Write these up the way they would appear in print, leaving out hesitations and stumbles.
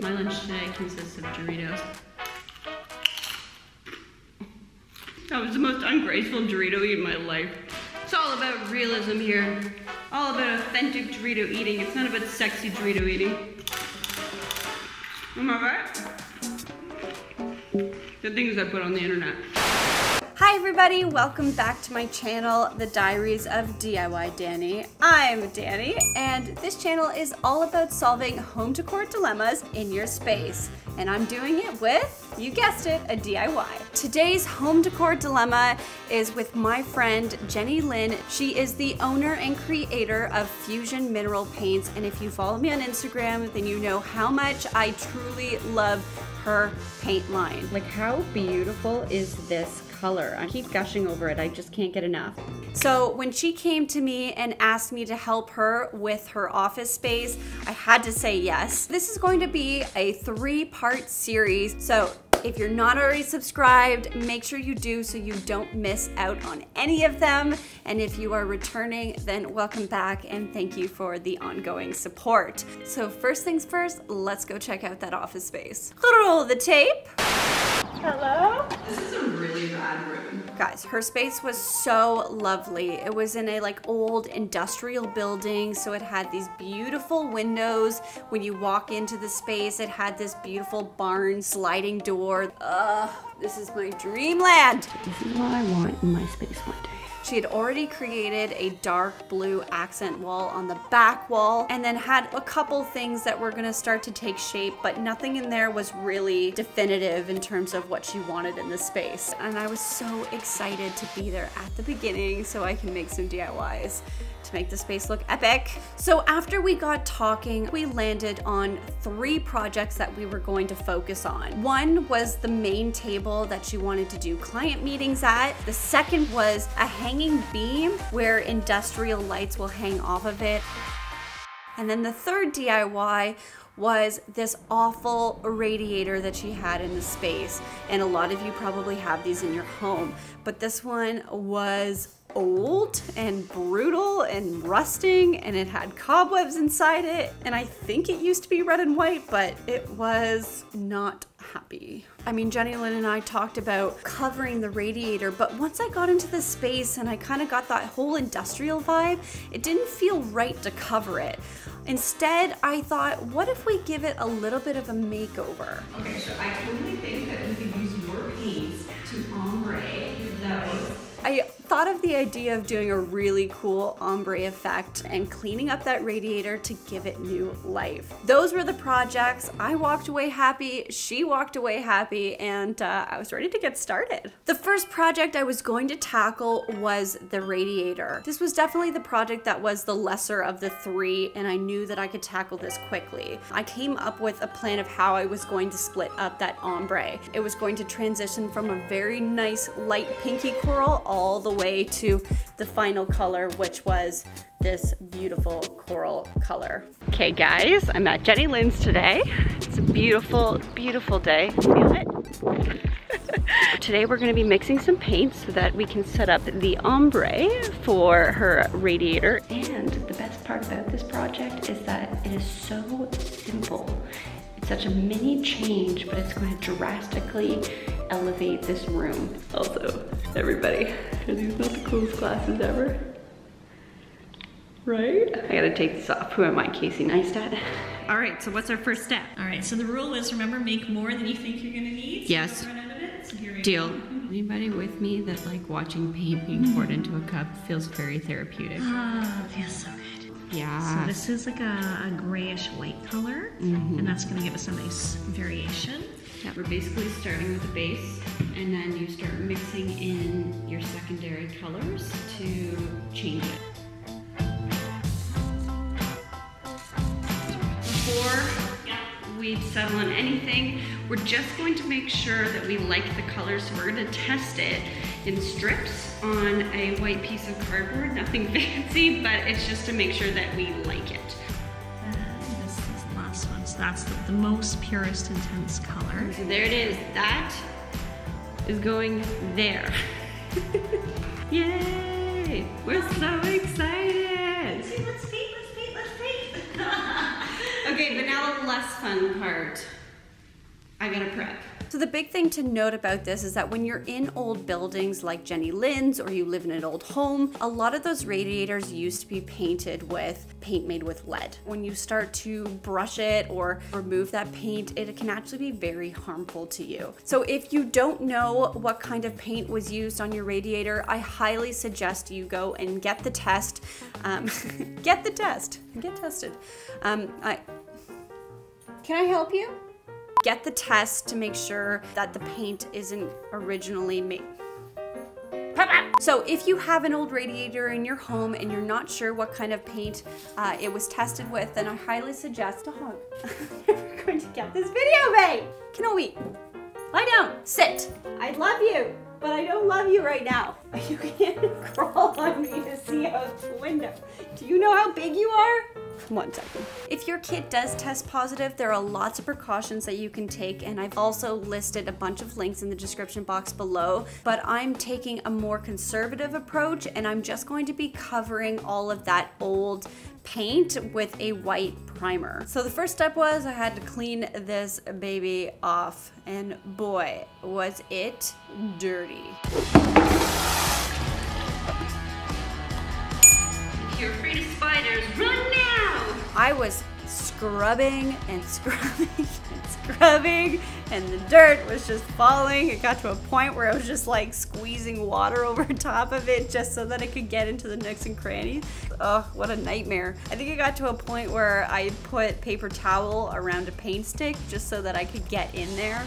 My lunch today consists of Doritos. That was the most ungraceful Dorito eat in my life. It's all about realism here. All about authentic Dorito eating. It's not about sexy Dorito eating. Am I right? The things I put on the internet. Hi everybody, welcome back to my channel, The Diaries of DIY Danny. I'm Danny, and this channel is all about solving home decor dilemmas in your space. And I'm doing it with, you guessed it, a DIY. Today's home decor dilemma is with my friend, Jennylyn. She is the owner and creator of Fusion Mineral Paints, and if you follow me on Instagram, then you know how much I truly love her paint line. Like, how beautiful is this color? I keep gushing over it, I just can't get enough. So when she came to me and asked me to help her with her office space, I had to say yes. This is going to be a three-part series, so if you're not already subscribed, make sure you do so you don't miss out on any of them. And if you are returning, then welcome back and thank you for the ongoing support. So first things first, let's go check out that office space. Roll the tape. Hello? This is a really bad room. Guys, her space was so lovely. It was in a like old industrial building, so it had these beautiful windows. When you walk into the space, it had this beautiful barn sliding door. This is my dreamland. This is what I want in my space one day. She had already created a dark blue accent wall on the back wall and then had a couple things that were gonna start to take shape, but nothing in there was really definitive in terms of what she wanted in the space. And I was so excited to be there at the beginning so I can make some DIYs to make the space look epic. So after we got talking, we landed on three projects that we were going to focus on. One was the main table that she wanted to do client meetings at. The second was a hanging beam where industrial lights will hang off of it. And then the third DIY was this awful radiator that she had in the space. And a lot of you probably have these in your home, but this one was old and brutal and rusting, and it had cobwebs inside it, and I think it used to be red and white, but it was not happy. I mean, Jennylyn and I talked about covering the radiator, but once I got into the space and I kind of got that whole industrial vibe, it didn't feel right to cover it. Instead, I thought, what if we give it a little bit of a makeover? Okay, so I totally think that we could use your paints to ombre those. I thought of the idea of doing a really cool ombre effect and cleaning up that radiator to give it new life. Those were the projects. I walked away happy, she walked away happy, and I was ready to get started. The first project I was going to tackle was the radiator. This was definitely the project that was the lesser of the three, and I knew that I could tackle this quickly. I came up with a plan of how I was going to split up that ombre. It was going to transition from a very nice light pinky coral all the way to the final color, which was this beautiful coral color. Okay guys, I'm at Jennylyn's today. It's a beautiful, beautiful day. Feel it? Today we're gonna be mixing some paints so that we can set up the ombre for her radiator. And the best part about this project is that it is so simple. It's such a mini change, but it's gonna drastically elevate this room. Also, everybody, are these not the coolest glasses ever? Right? I gotta take this off. Who am I, Casey Neistat? All right, so what's our first step? All right, so the rule is, remember, make more than you think you're gonna need. Yes. So deal. Anybody with me that like watching paint being poured into a cup feels very therapeutic? Ah, oh, feels so good. Yeah. So this is like a grayish white color, and that's gonna give us a nice variation. Yeah, we're basically starting with the base, and then you start mixing in your secondary colors to change it. Before we settle on anything, we're just going to make sure that we like the colors, so we're gonna test it in strips on a white piece of cardboard, nothing fancy, but it's just to make sure that we like it. That's the most purest intense color. So there it is. That is going there. Yay! We're so excited. Let's see, let's paint, let's paint, let's paint. Okay, but now now the less fun part. I gotta prep. So the big thing to note about this is that when you're in old buildings like Jennylyn's or you live in an old home, a lot of those radiators used to be painted with paint made with lead. When you start to brush it or remove that paint, it can actually be very harmful to you. So if you don't know what kind of paint was used on your radiator, I highly suggest you go and get the test. Get the test, get tested. Can I help you? Get the test to make sure that the paint isn't originally made. So if you have an old radiator in your home and you're not sure what kind of paint it was tested with, then I highly suggest a hug. We're going to get this video made. Kenobi, lie down, sit. I love you, but I don't love you right now. You can't crawl on me to see out the window. Do you know how big you are? 1 second. If your kit does test positive, there are lots of precautions that you can take, and I've also listed a bunch of links in the description box below, but I'm taking a more conservative approach, and I'm just going to be covering all of that old paint with a white primer. So the first step was I had to clean this baby off, and boy, was it dirty. If you're afraid of spiders, run now! I was scrubbing and scrubbing and scrubbing, and the dirt was just falling. It got to a point where I was just like squeezing water over top of it just so that it could get into the nooks and crannies. Oh, what a nightmare. I think it got to a point where I put paper towel around a paint stick just so that I could get in there.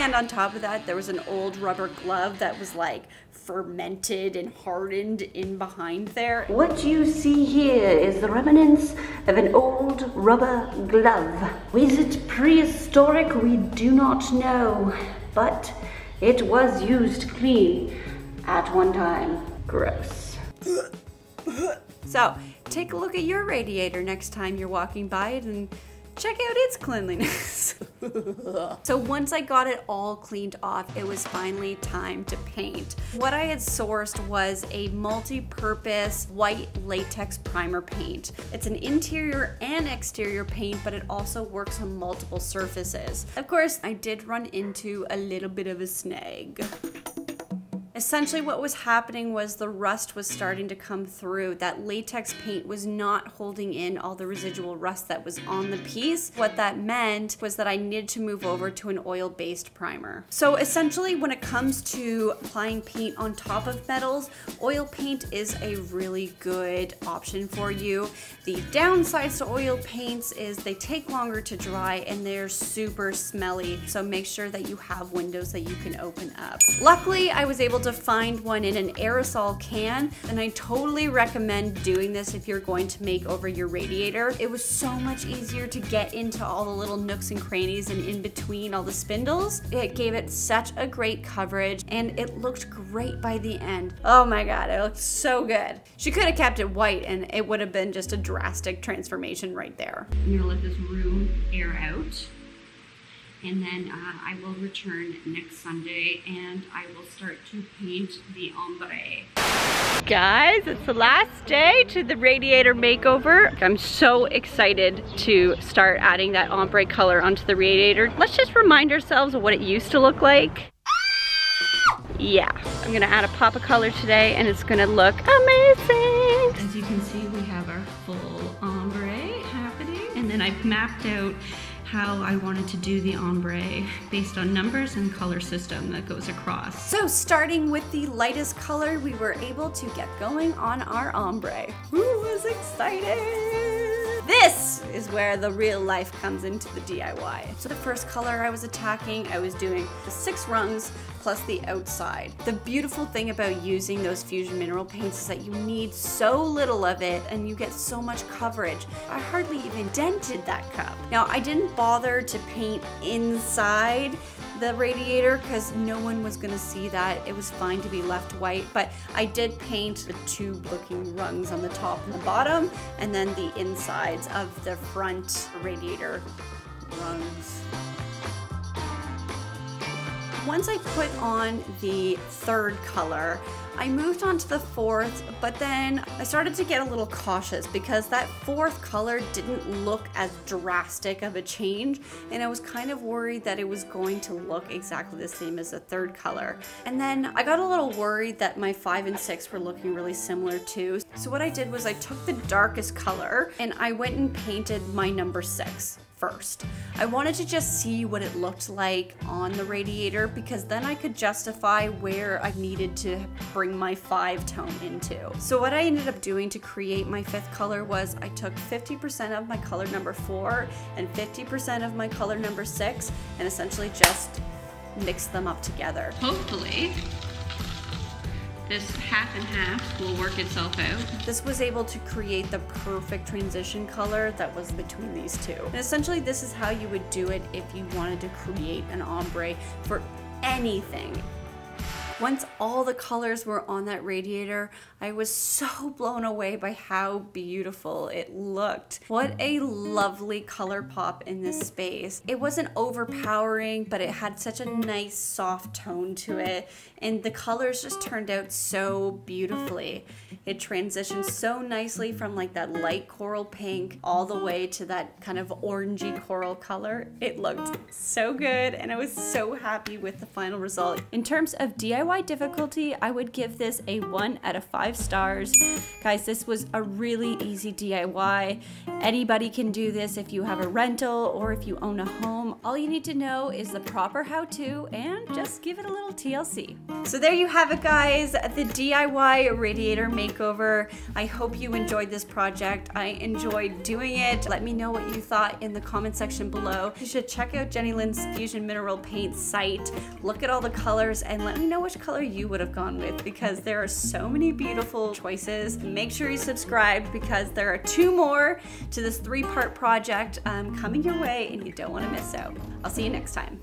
And on top of that, there was an old rubber glove that was like fermented and hardened in behind there. What you see here is the remnants of an old rubber glove. Was it prehistoric? We do not know, but it was used to clean at one time. Gross. So take a look at your radiator next time you're walking by it and check out its cleanliness. So once I got it all cleaned off, it was finally time to paint. What I had sourced was a multi-purpose white latex primer paint. It's an interior and exterior paint, but it also works on multiple surfaces. Of course, I did run into a little bit of a snag. Essentially what was happening was the rust was starting to come through. That latex paint was not holding in all the residual rust that was on the piece. What that meant was that I needed to move over to an oil-based primer. So essentially when it comes to applying paint on top of metals, oil paint is a really good option for you. The downsides to oil paints is they take longer to dry and they're super smelly. So make sure that you have windows that you can open up. Luckily, I was able to find one in an aerosol can, and I totally recommend doing this if you're going to make over your radiator. It was so much easier to get into all the little nooks and crannies and in between all the spindles. It gave it such a great coverage, and it looked great by the end. Oh my god, it looked so good. She could have kept it white and it would have been just a drastic transformation right there. I'm gonna let this room air out, and then I will return next Sunday and I will start to paint the ombre. Guys, it's the last day to the radiator makeover. I'm so excited to start adding that ombre color onto the radiator. Let's just remind ourselves of what it used to look like. Yeah, I'm gonna add a pop of color today and it's gonna look amazing. As you can see, we have our full ombre happening, and then I've mapped out how I wanted to do the ombre based on numbers and color system that goes across. So starting with the lightest color, we were able to get going on our ombre. Who was excited? This is where the real life comes into the DIY. So the first color I was attacking, I was doing the 6 rungs plus the outside. The beautiful thing about using those Fusion Mineral Paints is that you need so little of it and you get so much coverage. I hardly even dented that cup. Now, I didn't bother to paint inside the radiator because no one was gonna see that. It was fine to be left white, but I did paint the tube looking rungs on the top and the bottom, and then the insides of the front radiator rungs. Once I put on the third color, I moved on to the fourth, but then I started to get a little cautious because that fourth color didn't look as drastic of a change, and I was kind of worried that it was going to look exactly the same as the third color. And then I got a little worried that my 5 and 6 were looking really similar too. So what I did was I took the darkest color and I went and painted my number 6. First. I wanted to just see what it looked like on the radiator because then I could justify where I needed to bring my 5 tone into. So what I ended up doing to create my 5th color was I took 50% of my color number 4 and 50% of my color number 6 and essentially just mixed them up together. Hopefully this half and half will work itself out. This was able to create the perfect transition color that was between these two. And essentially this is how you would do it if you wanted to create an ombre for anything. Once all the colors were on that radiator, I was so blown away by how beautiful it looked. What a lovely color pop in this space. It wasn't overpowering, but it had such a nice soft tone to it, and the colors just turned out so beautifully. It transitioned so nicely from like that light coral pink all the way to that kind of orangey coral color. It looked so good, and I was so happy with the final result. In terms of DIY difficulty, I would give this a 1 out of 5 stars. Guys, this was a really easy DIY. Anybody can do this if you have a rental or if you own a home. All you need to know is the proper how-to and just give it a little TLC. So there you have it, guys, the DIY radiator makeover. I hope you enjoyed this project. I enjoyed doing it. Let me know what you thought in the comment section below. You should check out Jennylyn's Fusion Mineral Paints site. Look at all the colors and let me know which color you would have gone with because there are so many beautiful choices. Make sure you subscribe because there are 2 more to this 3-part project coming your way and you don't want to miss out. I'll see you next time.